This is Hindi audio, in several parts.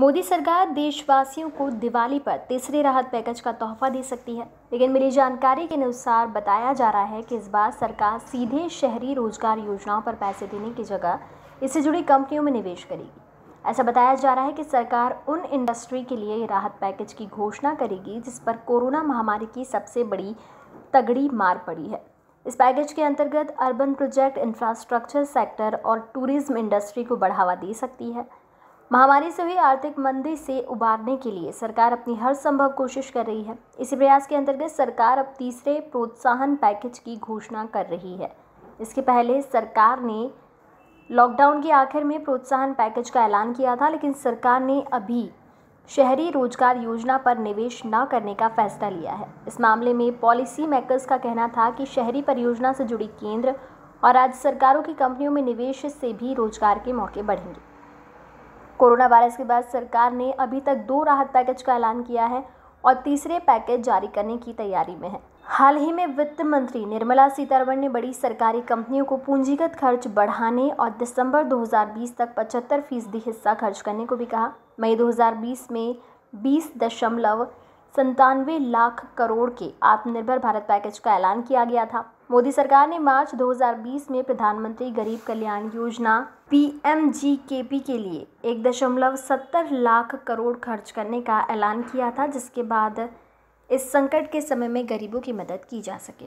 मोदी सरकार देशवासियों को दिवाली पर तीसरे राहत पैकेज का तोहफा दे सकती है, लेकिन मिली जानकारी के अनुसार बताया जा रहा है कि इस बार सरकार सीधे शहरी रोजगार योजनाओं पर पैसे देने की जगह इससे जुड़ी कंपनियों में निवेश करेगी। ऐसा बताया जा रहा है कि सरकार उन इंडस्ट्री के लिए राहत पैकेज की घोषणा करेगी जिस पर कोरोना महामारी की सबसे बड़ी तगड़ी मार पड़ी है। इस पैकेज के अंतर्गत अर्बन प्रोजेक्ट, इंफ्रास्ट्रक्चर सेक्टर और टूरिज्म इंडस्ट्री को बढ़ावा दे सकती है। महामारी से हुई आर्थिक मंदी से उबारने के लिए सरकार अपनी हर संभव कोशिश कर रही है। इसी प्रयास के अंतर्गत सरकार अब तीसरे प्रोत्साहन पैकेज की घोषणा कर रही है। इसके पहले सरकार ने लॉकडाउन के आखिर में प्रोत्साहन पैकेज का ऐलान किया था, लेकिन सरकार ने अभी शहरी रोजगार योजना पर निवेश न करने का फैसला लिया है। इस मामले में पॉलिसी मेकर्स का कहना था कि शहरी परियोजना से जुड़ी केंद्र और राज्य सरकारों की कंपनियों में निवेश से भी रोजगार के मौके बढ़ेंगे। कोरोना वायरस के बाद सरकार ने अभी तक 2 राहत पैकेज का ऐलान किया है और तीसरे पैकेज जारी करने की तैयारी में है। हाल ही में वित्त मंत्री निर्मला सीतारमण ने बड़ी सरकारी कंपनियों को पूंजीगत खर्च बढ़ाने और दिसंबर 2020 तक 75% हिस्सा खर्च करने को भी कहा। मई 2020 में 20.97 लाख करोड़ के आत्मनिर्भर भारत पैकेज का ऐलान किया गया था। मोदी सरकार ने मार्च 2020 में प्रधानमंत्री गरीब कल्याण योजना PMGKP के लिए 1.70 लाख करोड़ खर्च करने का ऐलान किया था, जिसके बाद इस संकट के समय में गरीबों की मदद की जा सके।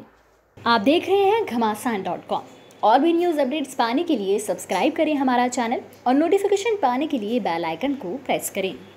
आप देख रहे हैं घमासान.com। और भी न्यूज़ अपडेट्स पाने के लिए सब्सक्राइब करें हमारा चैनल और नोटिफिकेशन पाने के लिए बेल आइकन को प्रेस करें।